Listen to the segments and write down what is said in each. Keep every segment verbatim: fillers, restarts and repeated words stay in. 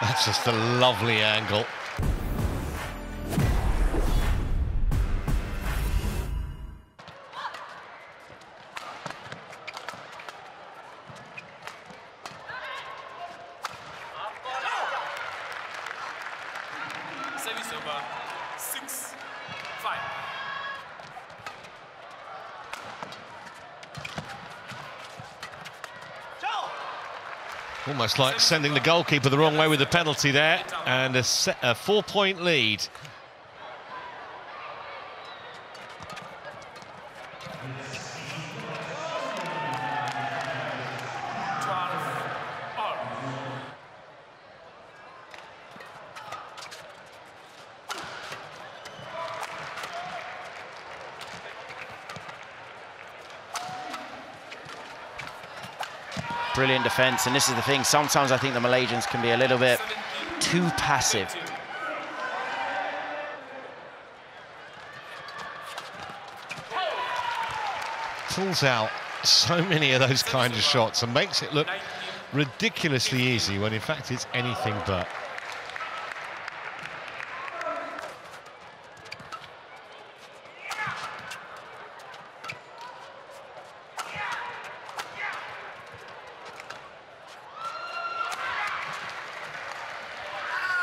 That's just a lovely angle. Service over six, five. Almost like sending the goalkeeper the wrong way with the penalty there, and a, set, a four-point lead. Brilliant defence, and this is the thing, sometimes I think the Malaysians can be a little bit too passive. Pulls out so many of those kinds of shots and makes it look ridiculously easy when in fact it's anything but.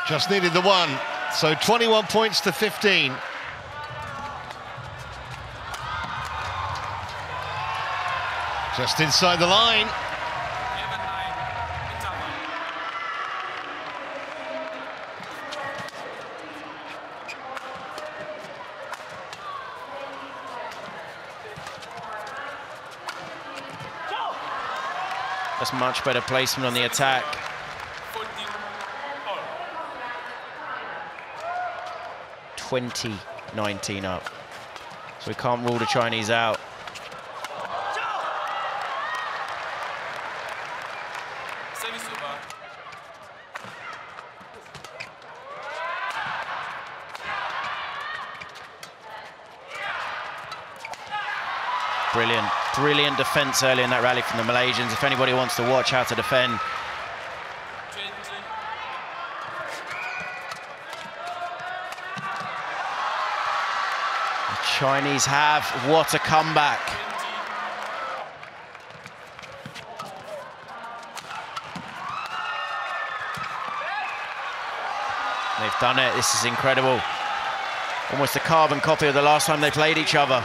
Just needed the one, so twenty-one points to fifteen. Just inside the line. That's much better placement on the attack. twenty nineteen up, so we can't rule the Chinese out. Brilliant, brilliant defence early in that rally from the Malaysians. If anybody wants to watch how to defend, Chinese have, what a comeback. They've done it, this is incredible. Almost a carbon copy of the last time they played each other.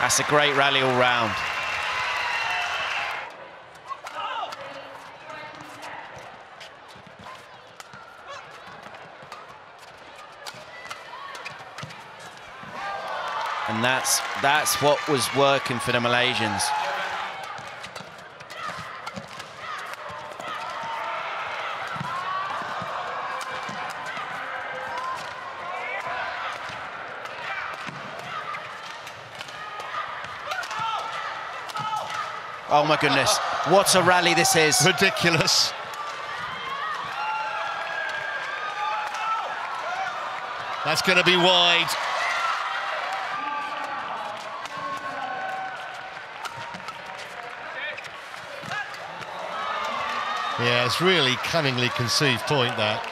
That's a great rally all round. And that's that's what was working for the Malaysians. Oh my goodness, what a rally this is. Ridiculous. That's going to be wide. Yeah, it's really cunningly conceived point, that.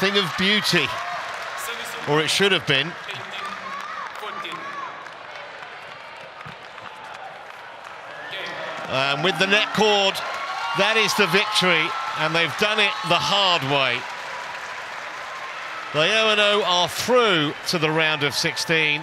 Thing of beauty, or it should have been. And um, with the net cord, that is the victory, and they've done it the hard way. They oh and oh are through to the round of sixteen.